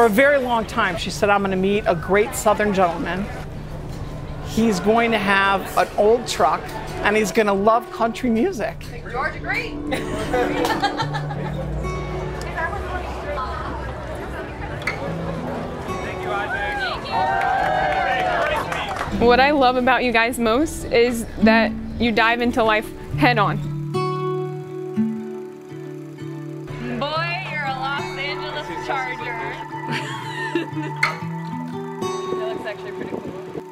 For a very long time, she said, I'm going to meet a great Southern gentleman. He's going to have an old truck, and he's going to love country music. Make George agree. What I love about you guys most is that you dive into life head on. Boy, you're a Los Angeles Charger. That looks actually pretty cool.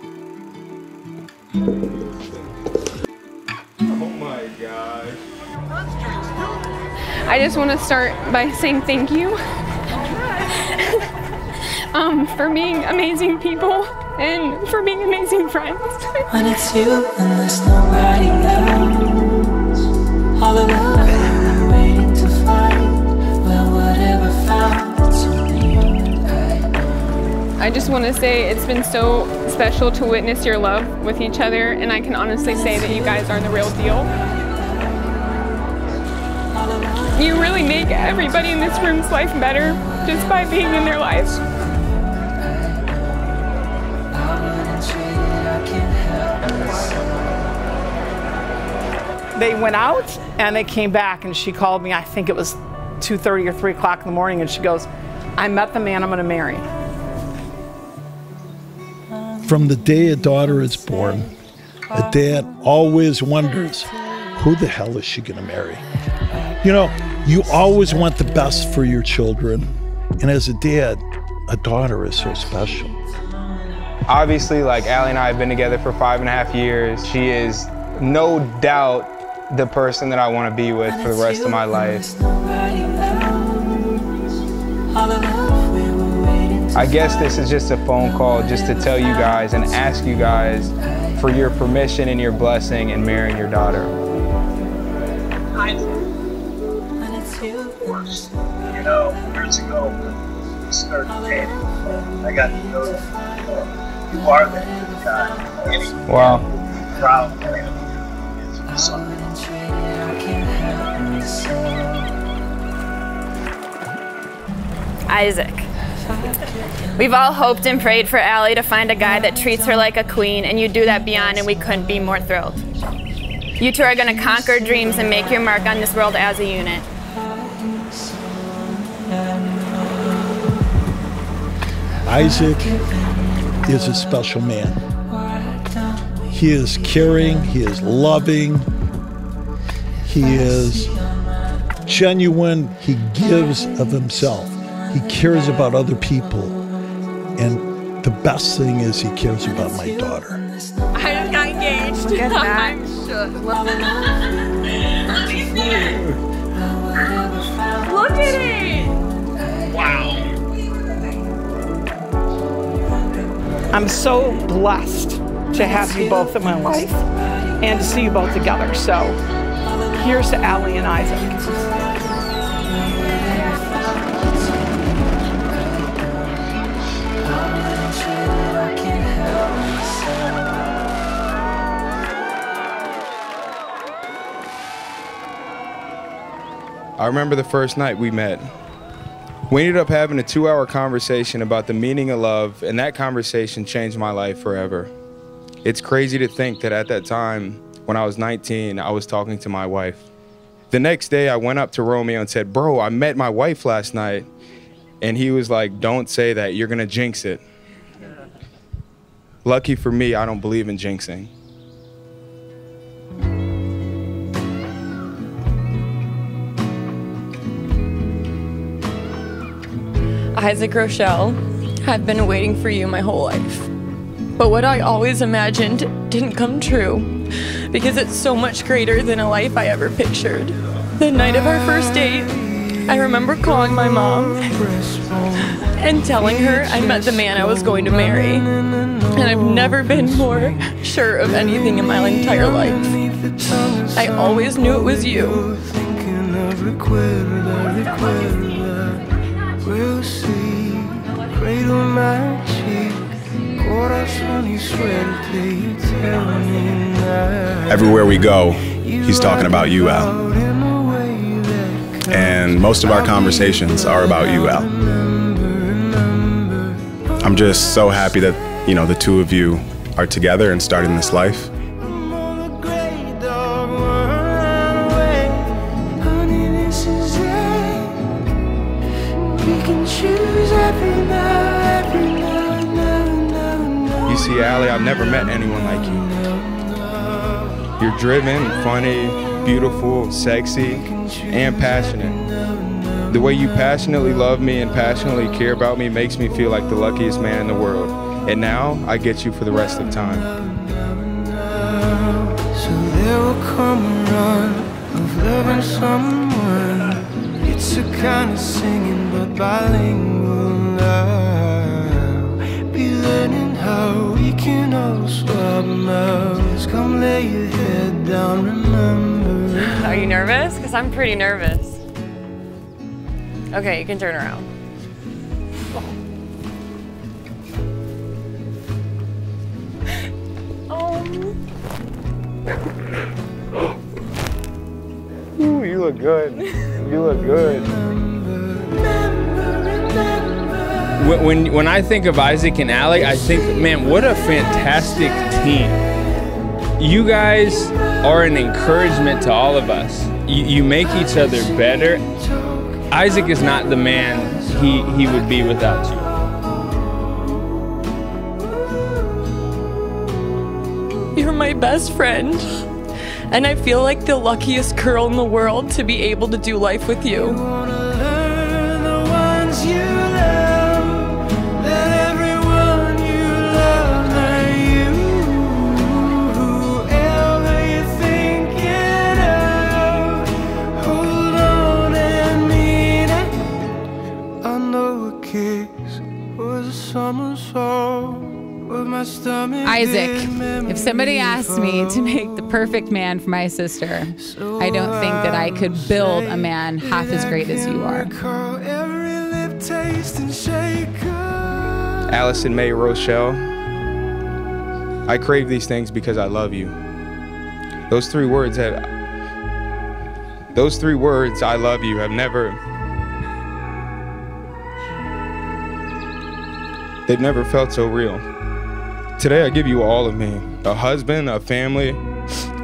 Oh my gosh. I just want to start by saying thank you for being amazing people. And for being amazing friends. When it's you and there's nobody else, all the love I'm waiting to find, well, whatever found, it's only you and I just want to say it's been so special to witness your love with each other, and I can honestly say that you guys are the real deal. You really make everybody in this room's life better just by being in their lives. They went out and they came back, and she called me, I think it was 2:30 or 3 o'clock in the morning, and she goes, I met the man I'm going to marry. From the day a daughter is born, a dad always wonders, who the hell is she going to marry? You know, you always want the best for your children, and as a dad, a daughter is so special. Obviously, like, Ally and I have been together for 5.5 years. She is no doubt the person that I want to be with for the rest of my life. I guess this is just a phone call just to tell you guys and ask you guys for your permission and your blessing in marrying your daughter. Of course, you know, years ago when we started dating, I got to know that you are that guy. Wow. Proud of your son. Isaac. We've all hoped and prayed for Ally to find a guy that treats her like a queen, and you do that beyond, and we couldn't be more thrilled. You two are going to conquer dreams and make your mark on this world as a unit. Isaac is a special man. He is caring, he is loving, he is genuine, he gives of himself. He cares about other people, and the best thing is he cares about my daughter. I just got engaged. Look at that. I'm shook. Let me see it. Look at it. Wow. I'm so blessed to have you both in my life and to see you both together. So here's to Ally and Isaac. I remember the first night we met. We ended up having a 2-hour conversation about the meaning of love, and that conversation changed my life forever. It's crazy to think that at that time, when I was 19, I was talking to my wife. The next day, I went up to Romeo and said, bro, I met my wife last night. And he was like, don't say that, you're gonna jinx it. Lucky for me, I don't believe in jinxing. Isaac Rochelle, I've been waiting for you my whole life. But what I always imagined didn't come true, because it's so much greater than a life I ever pictured. The night of our first date, I remember calling my mom and telling her I met the man I was going to marry. And I've never been more sure of anything in my entire life. I always knew it was you. We'll see, cradle my cheek, everywhere we go, he's talking about you, Al. And most of our conversations are about you, Al. I'm just so happy that, you know, the two of you are together and starting this life. You see, Ally, I've never met anyone like you. You're driven, funny, beautiful, sexy, and passionate. The way you passionately love me and passionately care about me makes me feel like the luckiest man in the world. And now, I get you for the rest of time. So there will come a run of loving someone. It's a kind of singing, but bilingual love. Be learning how we can all swap mouths. Come lay your head down, remember. Are you nervous? Because I'm pretty nervous. Okay, you can turn around. Ooh, you look good. You look good. When I think of Isaac and Ally, I think, man, what a fantastic team. You guys are an encouragement to all of us. You make each other better. Isaac is not the man he would be without you. You're my best friend, and I feel like the luckiest girl in the world to be able to do life with you. You wanna learn the ones you love, let everyone you love learn you. Whoever you're thinking of, hold on and mean it. I know a kiss was a summer song. Isaac, if somebody asked me to make the perfect man for my sister, I don't think that I could build a man half as great as you are. Allison May Rochelle, I crave these things because I love you. Those three words, I love you, have never... they've never felt so real. Today I give you all of me, a husband, a family,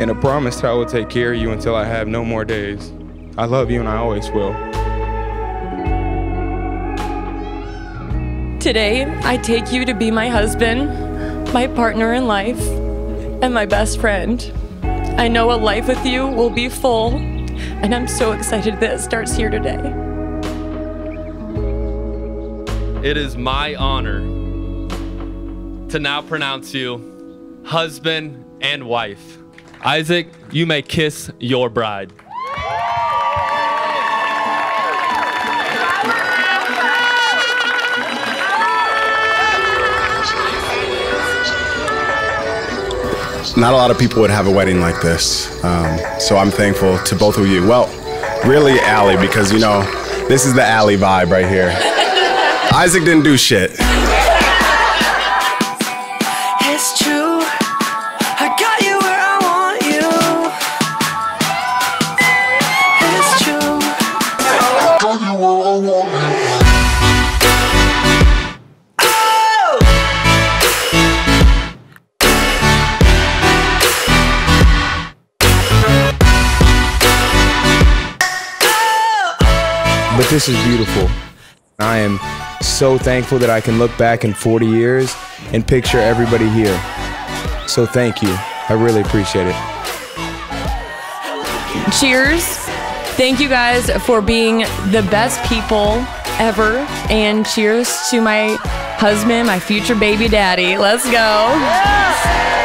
and a promise that I will take care of you until I have no more days. I love you and I always will. Today, I take you to be my husband, my partner in life, and my best friend. I know a life with you will be full, and I'm so excited that it starts here today. It is my honor to now pronounce you husband and wife. Isaac, you may kiss your bride. Not a lot of people would have a wedding like this, so I'm thankful to both of you. Well, really Ally, because you know, this is the Ally vibe right here. Isaac didn't do shit. But this is beautiful. I am so thankful that I can look back in 40 years and picture everybody here. So thank you. I really appreciate it. Cheers. Thank you guys for being the best people ever. And cheers to my husband, my future baby daddy. Let's go. Yeah.